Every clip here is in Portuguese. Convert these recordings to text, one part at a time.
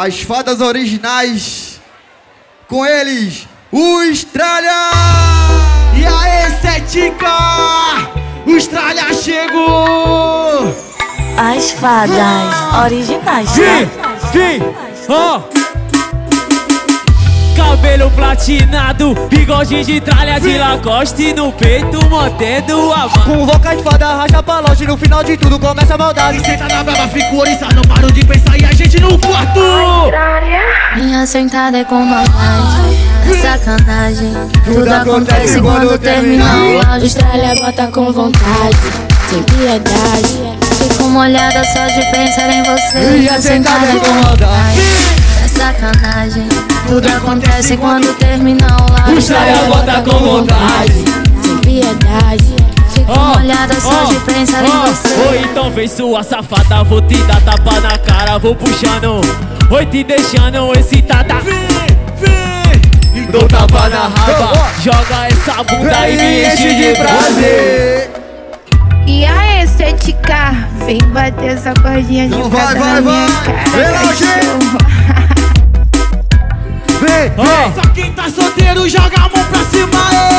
As Fadas originais, com eles, Os Tralhas! E aê, Setica! Os Tralhas chegou! As Fadas originais. Sim! Cabelo platinado, bigodinho de tralha de Lacoste, no peito mantendo a mão. Convoca as fadas, racha pra loja, no final de tudo começa a maldade. Senta na brava, fico oriçado, não paro de pensar e a gente no quarto. Minha sentada é com maldade, sacanagem. Tudo acontece quando terminar. Os Tralhas bota com vontade, sem piedade. Fico molhada só de pensar em você. Minha sentada é com maldade, sacanagem. Tudo acontece quando terminar o lado. Os Tralhas bota com vontade, sem piedade. Fico molhada só de pensar em você. Ou então vem sua safada, vou te dar tapa na cara, vou puxando, oi te deixando excitada. Dou tapa na raba, joga essa bunda e me enche de prazer. E aí, Setica, vem bater essa cordinha de prata na minha cara. Vem, só quem tá solteiro joga a mão pra cima,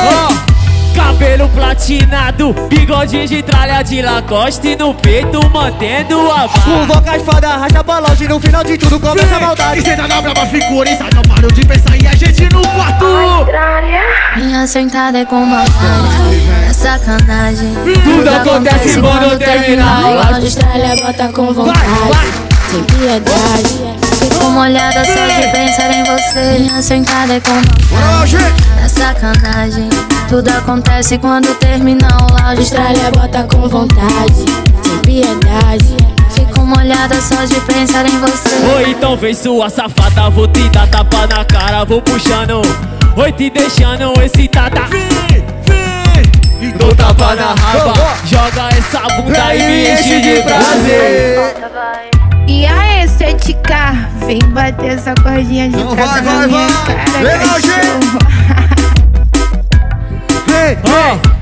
cabelo platinado, bigodinho de tralha de Lacoste, no peito mantendo a barra. Convoca as fadas, arrasta pra loja, no final de tudo começa a maldade. E senta na brava, fico oriçado, não paro de pensar e a gente no quarto. Minha sentada é com maldade, sacanagem. Tudo acontece quando terminar. Os Tralhas bota com vontade, sem piedade. Fico molhada só de pensar em você. Minha sentada é com maldade, sacanagem. Tudo acontece quando terminar o lado. Os Tralhas bota com vontade, sem piedade. Fico molhada só de pensar em você. Oi, então vem sua safada, vou te dar tapa na cara, vou puxando, oi te deixando excitada. Vem, dou tapa na raba, joga essa bunda e me enche de prazer. E aê, Setica, vem bater essa cordinha de prata na minha cara, cachorro. Vem!